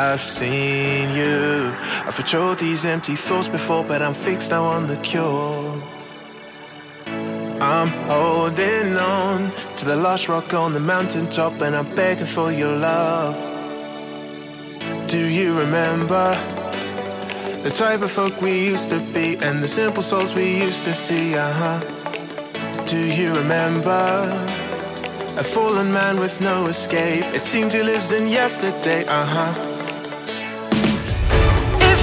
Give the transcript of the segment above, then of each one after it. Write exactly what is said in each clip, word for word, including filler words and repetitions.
I've seen you. I've patrolled these empty thoughts before, but I'm fixed now on the cure. I'm holding on to the lost rock on the mountaintop, and I'm begging for your love. Do you remember the type of folk we used to be, and the simple souls we used to see? Uh-huh. Do you remember a fallen man with no escape? It seems he lives in yesterday, uh-huh.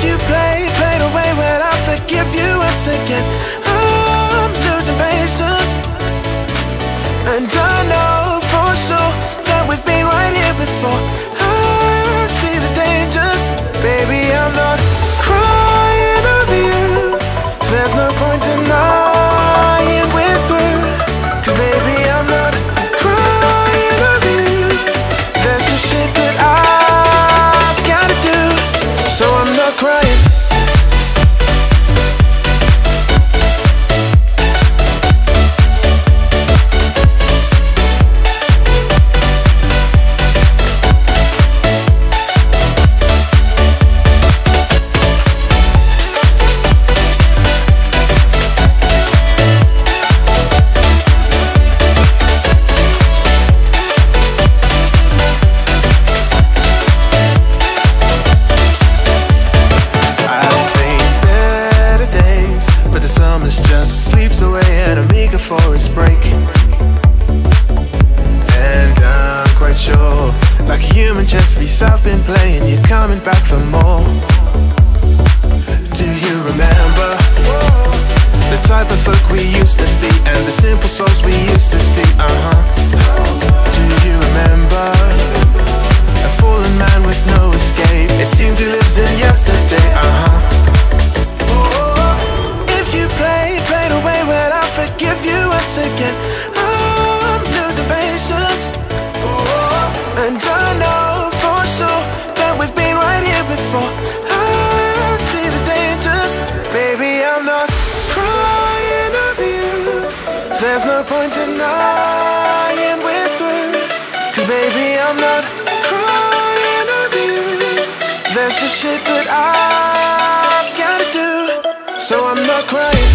If you play, play the way when I forgive you once again, I'm losing patience. And I know for sure that we've been right here before. I see the dangers. Baby, I'm not crying over you. There's no point denying we're through. Cause baby, I'm not shit that I've gotta do, so I'm not crying.